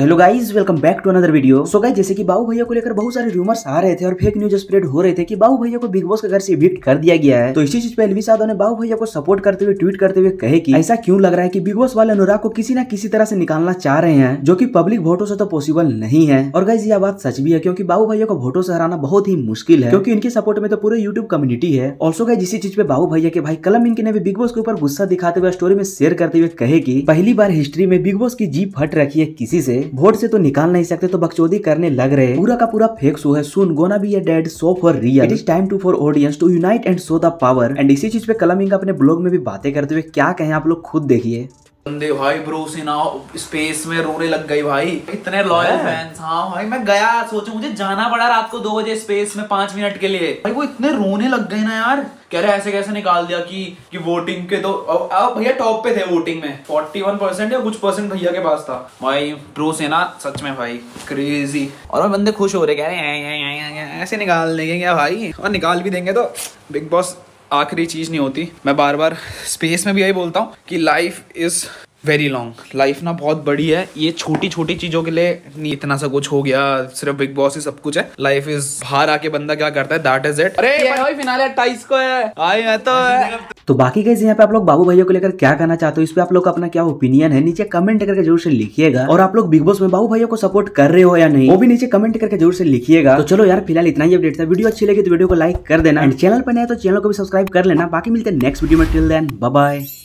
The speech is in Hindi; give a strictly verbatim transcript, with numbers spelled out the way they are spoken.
तो hello guys, welcome back to another video. So guys, जैसे कि बाबू भैया को लेकर बहुत सारे रूमर्स आ रहे थे और फेक न्यूज स्प्रेड हो रहे थे कि बाबू भैया को बिग बॉस के घर से इविक्ट कर दिया गया है, तो इसी चीज पे एल्विश यादव ने बाबू भैया को सपोर्ट करते हुए ट्वीट करते हुए कहे कि ऐसा क्यों लग रहा है कि बिग बॉस वाले अनुराग को किसी न किसी तरह से निकालना चाह रहे हैं, जो की पब्लिक वोटों से तो पॉसिबल नहीं है। और गाइज यह बात सच भी है, क्योंकि बाबू भैया को वोटों से हराना बहुत ही मुश्किल है, क्योंकि इनके सपोर्ट में तो पूरे यूट्यूब कम्युनिटी है। ऑल्सो गाइज, इसी चीज पे बाबू भैया के भाई कलम इनके ने भी बिग बॉस के ऊपर गुस्सा दिखाते हुए स्टोरी में शेयर करते हुए कहे की पहली बार हिस्ट्री में बिग बॉस की जीभ फट रखी है, किसी से वोट से तो निकाल नहीं सकते तो बकचोदी करने लग रहे, पूरा का पूरा फेक शो है। Soon gonna be a dead show for real, it is time to for audience to unite and show the power. And इसी चीज पे कलमिंग अपने ब्लॉग में भी बातें करते हुए क्या कहें, आप लोग खुद देखिए। बंदे भाई ब्रो से ना स्पेस में रोने लग गई भाई, इतने लॉयल फैंस। हाँ भाई, मैं गया, सोचो मुझे जाना पड़ा रात को दो बजे स्पेस में पांच मिनट के लिए। भाई वो इतने रोने लग गए ना यार, कह रहे ऐसे कैसे निकाल दिया कि कि वोटिंग के तो अब भैया टॉप पे थे वोटिंग में, इकतालीस परसेंट या कुछ परसेंट भैया के पास था। भाई प्रो सेना सच में भाई क्रेजी, और बंदे खुश हो रहे कह रहे ऐसे निकाल देंगे क्या भाई, और निकाल भी देंगे तो बिग बॉस आखिरी चीज़ नहीं होती। मैं बार बार स्पेस में भी यही बोलता हूँ कि life is very long, life ना बहुत बड़ी है, ये छोटी छोटी चीज़ों के लिए नहीं इतना सा कुछ हो गया, सिर्फ बिग बॉस ही सब कुछ है। लाइफ इज बाहर आके बंदा क्या करता है, दैट इज इट। अरे भाई फिनाले अट्ठाईस को है, आई मैं तो है। तो बाकी गाइस, यहाँ पे आप लोग बाबू भैया को लेकर क्या कहना चाहते हो, इस पे आप लोग का अपना क्या ओपिनियन है नीचे कमेंट करके जरूर से लिखिएगा। और आप लोग बिग बॉस में बाबू भैया को सपोर्ट कर रहे हो या नहीं, वो भी नीचे कमेंट करके जरूर से लिखिएगा। तो चलो यार, फिलहाल इतना ही अपडेट था। वीडियो अच्छी लगी तो वीडियो को लाइक कर देना, एंड चैनल पर नया तो चैनल को भी सब्सक्राइब कर लेना। बाकी मिलते हैं नेक्स्ट वीडियो में, टिल देन बाय बाय।